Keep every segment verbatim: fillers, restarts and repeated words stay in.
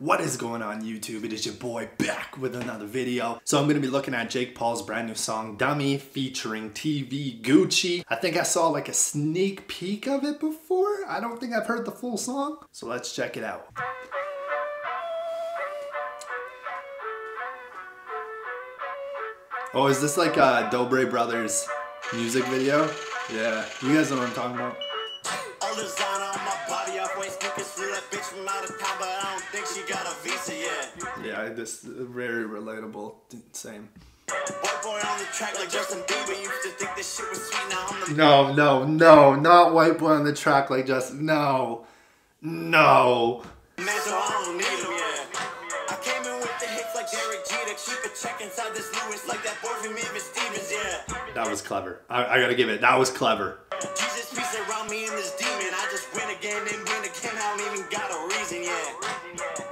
What is going on YouTube? It is your boy back with another video. So I'm going to be looking at Jake Paul's brand new song Dummy featuring T V Gucci. I think I saw like a sneak peek of it before. I don't think I've heard the full song. So let's check it out. Oh, is this like a Dobre Brothers music video? Yeah, you guys know what I'm talking about. Yeah, this is very relatable. Same. No, no, no, not white boy on the track like Justin. No, no. Man, so I don't need him, yeah. I came in with the hits like Derek Jeter. Keep a check inside this Lewis like that boy from Even Stevens, yeah. That was clever. I, I gotta give it. That was clever. Jesus peace around me in this demon. I just win again and win again. I don't even got a reason, yeah.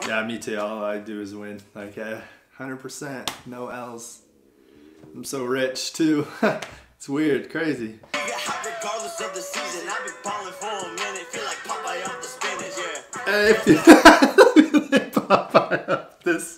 Yeah, me too. All I do is win. Like, uh, one hundred percent. No L's. I'm so rich, too. It's weird. Crazy. Regardless of the season, I've been balling for a minute. Feel like Popeye off the spinach, yeah. Hey, Popeye off this.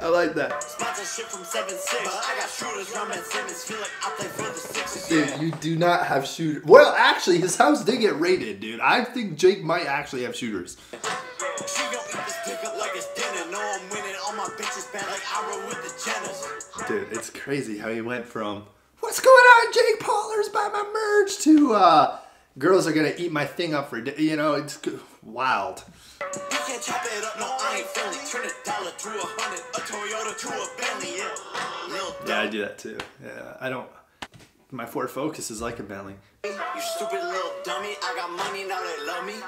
I like that. Sponsorship from seven six. I got shooters from Simmons. Feel like I play for the Sixers. Dude, you do not have shooters. Well, actually, his house did get raided, dude. I think Jake might actually have shooters. She gon' eat this dick up like it's dinner. No, I'm winning. All my bitches bad like I roll with the Jenners. Dude, it's crazy how he went from "What's going on, Jake Paulers? Buy my merch" to uh, "Girls are gonna eat my thing up for dinner." You know, it's wild. You can't chop it up, no, I ain't friendly. Turn a dollar to a hundred, a Toyota to a Bentley, yeah. Yeah, I do that too. Yeah, I don't. My Ford Focus is like a Bentley. You stupid little dummy, I got money, now they love me.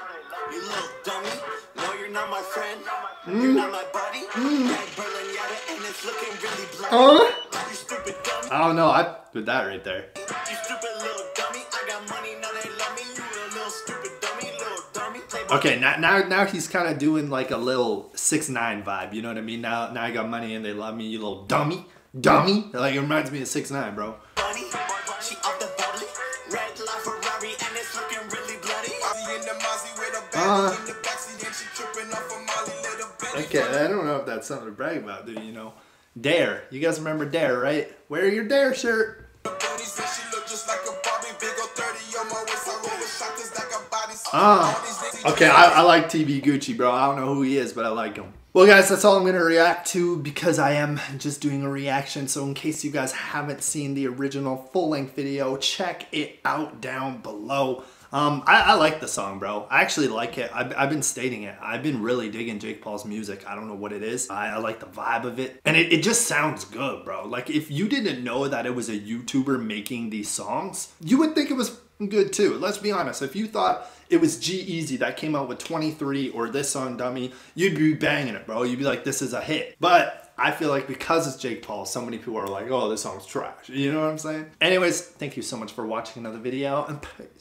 You little dummy, no, you're not my friend. Mm. You're not my buddy. Mm. And it's looking really black. Uh? You stupid dummy. I don't know, I did that right there. You stupid little dummy, I got money, now they love me. You a little stupid dummy, little dummy. Okay, now, now now he's kind of doing like a little six nine vibe, you know what I mean? Now now I got money and they love me, you little dummy. Dummy? Like, it reminds me of six nine, bro. Bunny, she up the bubbly, red light Ferrari, and it's looking really bloody. In the Mozzie with a bag in the backseat, and she tripping off a Molly little bitch. Okay, I don't know if that's something to brag about, dude, you know. Dare. You guys remember Dare, right? Wear your Dare shirt. Ah, okay, I, I like T V Gucci, bro. I don't know who he is, but I like him. Well, guys, that's all I'm going to react to because I am just doing a reaction. So in case you guys haven't seen the original full-length video, check it out down below. Um, I, I like the song, bro. I actually like it. I've, I've been stating it. I've been really digging Jake Paul's music. I don't know what it is. I, I like the vibe of it. And it, it just sounds good, bro. Like, if you didn't know that it was a YouTuber making these songs, you would think it was good too. Let's be honest. If you thought it was G-Eazy that came out with twenty-three or this song Dummy, you'd be banging it, bro. You'd be like, this is a hit. But I feel like because it's Jake Paul, so many people are like, oh, this song's trash. You know what I'm saying? Anyways, thank you so much for watching another video, and peace.